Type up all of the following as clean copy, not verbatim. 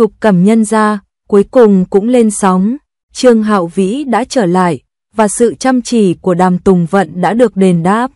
Thục Cẩm Nhân Gia cuối cùng cũng lên sóng. Trương Hạo Vĩ đã trở lại và sự chăm chỉ của Đàm Tùng Vận đã được đền đáp.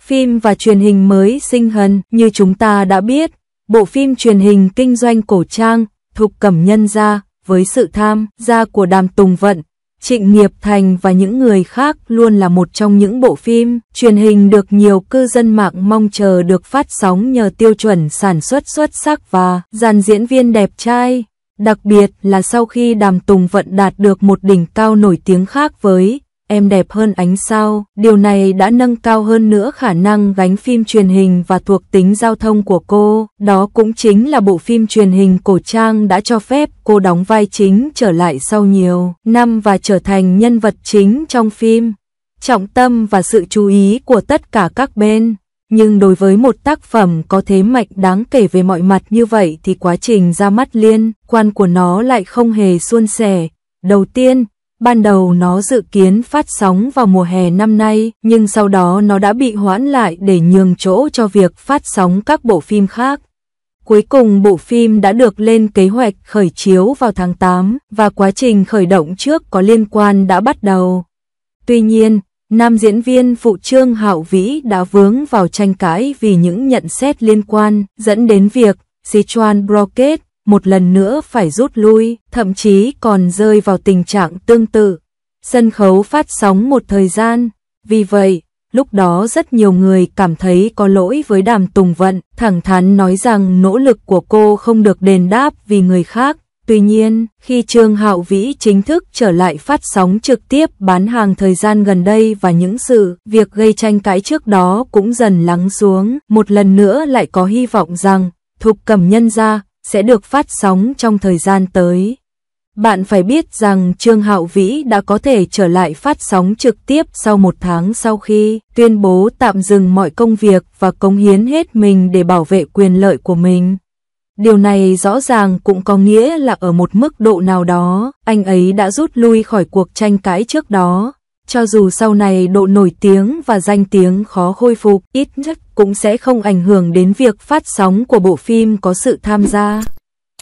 Phim và truyền hình mới sinh hân. Như chúng ta đã biết, bộ phim truyền hình kinh doanh cổ trang Thục Cẩm Nhân Gia với sự tham gia của Đàm Tùng Vận, Trịnh Nghiệp Thành và những người khác luôn là một trong những bộ phim truyền hình được nhiều cư dân mạng mong chờ được phát sóng nhờ tiêu chuẩn sản xuất xuất sắc và dàn diễn viên đẹp trai. Đặc biệt là sau khi Đàm Tùng Vận đạt được một đỉnh cao nổi tiếng khác với Em Đẹp Hơn Ánh Sao, điều này đã nâng cao hơn nữa khả năng gánh phim truyền hình và thuộc tính giao thông của cô. Đó cũng chính là bộ phim truyền hình cổ trang đã cho phép cô đóng vai chính trở lại sau nhiều năm và trở thành nhân vật chính trong phim, trọng tâm và sự chú ý của tất cả các bên. Nhưng đối với một tác phẩm có thế mạnh đáng kể về mọi mặt như vậy thì quá trình ra mắt liên quan của nó lại không hề suôn sẻ. Đầu tiên, ban đầu nó dự kiến phát sóng vào mùa hè năm nay, nhưng sau đó nó đã bị hoãn lại để nhường chỗ cho việc phát sóng các bộ phim khác. Cuối cùng bộ phim đã được lên kế hoạch khởi chiếu vào tháng 8 và quá trình khởi động trước có liên quan đã bắt đầu. Tuy nhiên, nam diễn viên phụ Trương Hạo Vĩ đã vướng vào tranh cãi vì những nhận xét liên quan, dẫn đến việc Sichuan Broadcast một lần nữa phải rút lui, thậm chí còn rơi vào tình trạng tương tự. Sân khấu phát sóng một thời gian, vì vậy, lúc đó rất nhiều người cảm thấy có lỗi với Đàm Tùng Vận, thẳng thắn nói rằng nỗ lực của cô không được đền đáp vì người khác. Tuy nhiên, khi Trương Hạo Vĩ chính thức trở lại phát sóng trực tiếp bán hàng thời gian gần đây và những sự việc gây tranh cãi trước đó cũng dần lắng xuống, một lần nữa lại có hy vọng rằng Thục Cẩm Nhân Gia sẽ được phát sóng trong thời gian tới. Bạn phải biết rằng Trương Hạo Vĩ đã có thể trở lại phát sóng trực tiếp sau một tháng sau khi tuyên bố tạm dừng mọi công việc và cống hiến hết mình để bảo vệ quyền lợi của mình. Điều này rõ ràng cũng có nghĩa là ở một mức độ nào đó, anh ấy đã rút lui khỏi cuộc tranh cãi trước đó. Cho dù sau này độ nổi tiếng và danh tiếng khó khôi phục, ít nhất cũng sẽ không ảnh hưởng đến việc phát sóng của bộ phim có sự tham gia.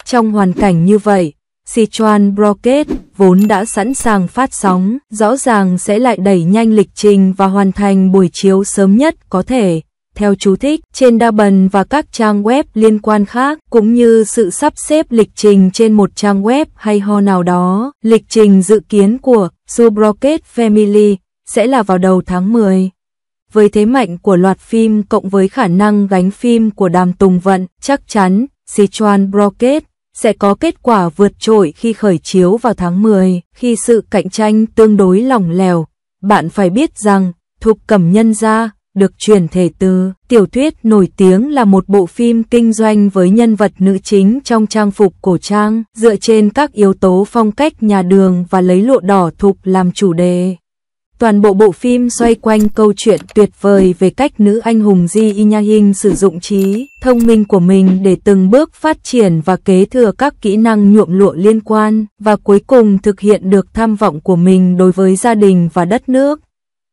Trong hoàn cảnh như vậy, Sichuan Broadcast vốn đã sẵn sàng phát sóng, rõ ràng sẽ lại đẩy nhanh lịch trình và hoàn thành buổi chiếu sớm nhất có thể. Theo chú thích, trên Douban và các trang web liên quan khác, cũng như sự sắp xếp lịch trình trên một trang web hay ho nào đó, lịch trình dự kiến của Subrocket Family sẽ là vào đầu tháng 10. Với thế mạnh của loạt phim cộng với khả năng gánh phim của Đàm Tùng Vận, chắc chắn Sichuan Broadcast sẽ có kết quả vượt trội khi khởi chiếu vào tháng 10, khi sự cạnh tranh tương đối lỏng lẻo. Bạn phải biết rằng, Thục Cẩm Nhân Gia được chuyển thể từ tiểu thuyết nổi tiếng là một bộ phim kinh doanh với nhân vật nữ chính trong trang phục cổ trang, dựa trên các yếu tố phong cách nhà đường và lấy lụa đỏ thục làm chủ đề. Toàn bộ bộ phim xoay quanh câu chuyện tuyệt vời về cách nữ anh hùng Ji In-hyein sử dụng trí thông minh của mình để từng bước phát triển và kế thừa các kỹ năng nhuộm lụa liên quan, và cuối cùng thực hiện được tham vọng của mình đối với gia đình và đất nước.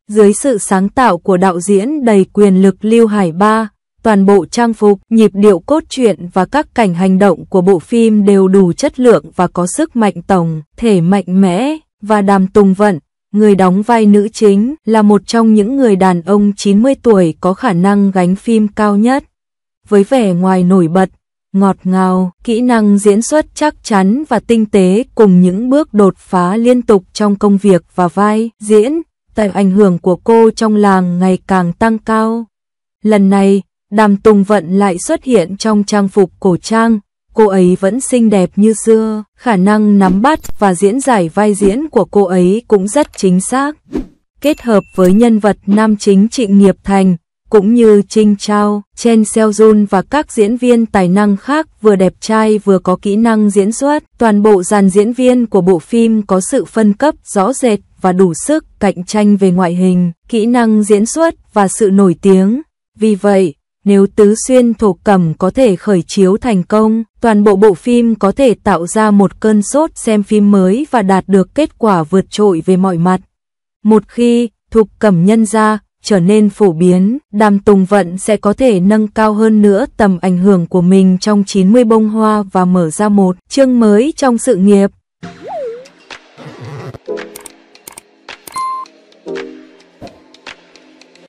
Dưới sự sáng tạo của đạo diễn đầy quyền lực Lưu Hải Ba, toàn bộ trang phục, nhịp điệu cốt truyện và các cảnh hành động của bộ phim đều đủ chất lượng và có sức mạnh tổng thể mạnh mẽ, và Đàm Tùng Vận, người đóng vai nữ chính, là một trong những người đàn ông 90 tuổi có khả năng gánh phim cao nhất. Với vẻ ngoài nổi bật, ngọt ngào, kỹ năng diễn xuất chắc chắn và tinh tế cùng những bước đột phá liên tục trong công việc và vai diễn, tầm ảnh hưởng của cô trong làng ngày càng tăng cao. Lần này, Đàm Tùng Vận lại xuất hiện trong trang phục cổ trang, cô ấy vẫn xinh đẹp như xưa, khả năng nắm bắt và diễn giải vai diễn của cô ấy cũng rất chính xác. Kết hợp với nhân vật nam chính Trịnh Nghiệp Thành, cũng như Trình Trào, Chen Seo Jun và các diễn viên tài năng khác vừa đẹp trai vừa có kỹ năng diễn xuất, toàn bộ dàn diễn viên của bộ phim có sự phân cấp rõ rệt và đủ sức cạnh tranh về ngoại hình, kỹ năng diễn xuất và sự nổi tiếng. Vì vậy, nếu tứ xuyên thổ cẩm có thể khởi chiếu thành công, toàn bộ bộ phim có thể tạo ra một cơn sốt xem phim mới và đạt được kết quả vượt trội về mọi mặt. Một khi Thục Cẩm Nhân Gia trở nên phổ biến, Đàm Tùng Vận sẽ có thể nâng cao hơn nữa tầm ảnh hưởng của mình trong 90 bông hoa và mở ra một chương mới trong sự nghiệp.